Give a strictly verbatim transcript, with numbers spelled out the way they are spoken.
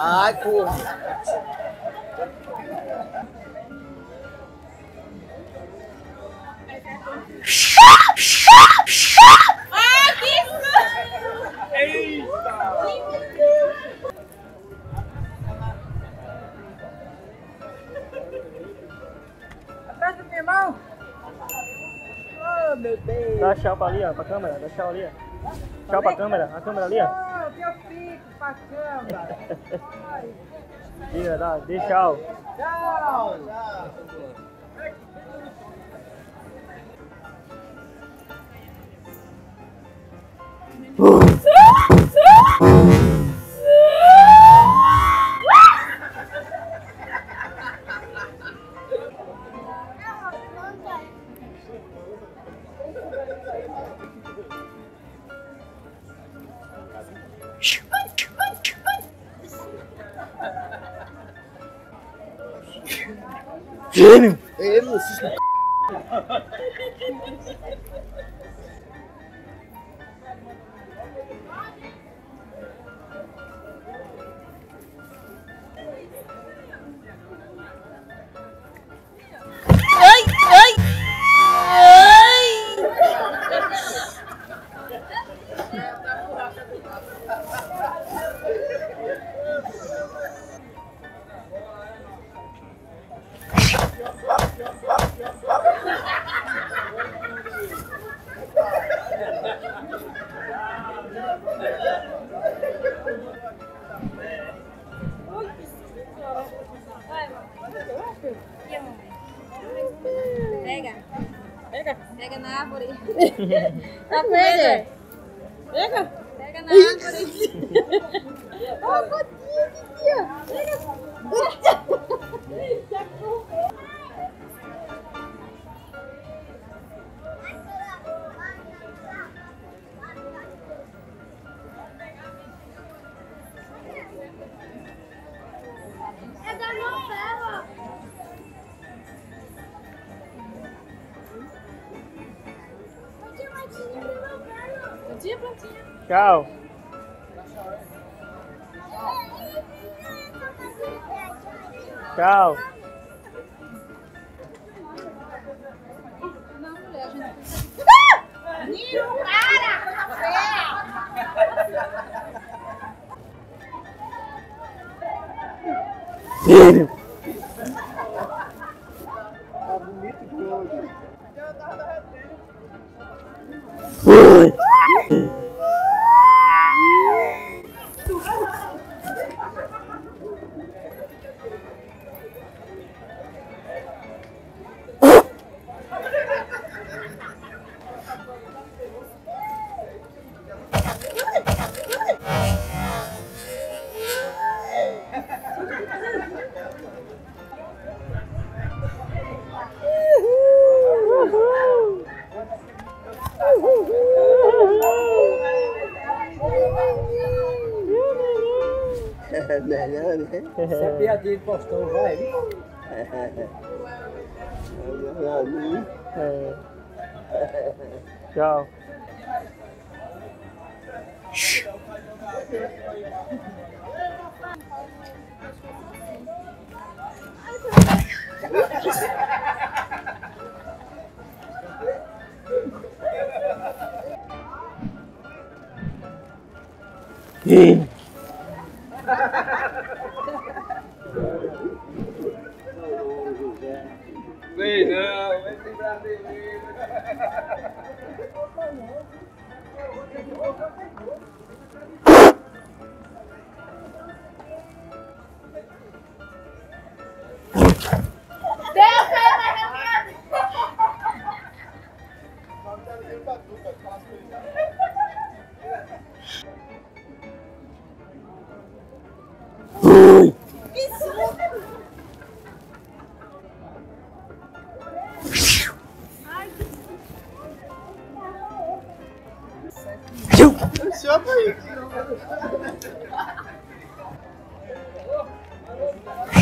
Ay, cool. Atrás do meu irmão. Oh, meu Deus. Dá tchau pra ali, ó, pra câmera. Dá tchau ali, ó. Tchau pra câmera. A câmera ali, ó. Eu fico pra câmera. Tira, dá, deixa tchau. Tchau. Gênio! É, meu, se c... Ai, ai! Pega. Pega. Pega na árvore. Tá com ele? Pega. Pega na árvore. Ó, botinha aqui, ó. Pega. É da novela. Tchau. Tchau. Menino, cara! Tá bonito de hoje. Eu tava na resenha. É melhor, né? Essa piadinha postou, vai. É. Tchau. E... Sei não, vai ser brasileiro. Chama aí.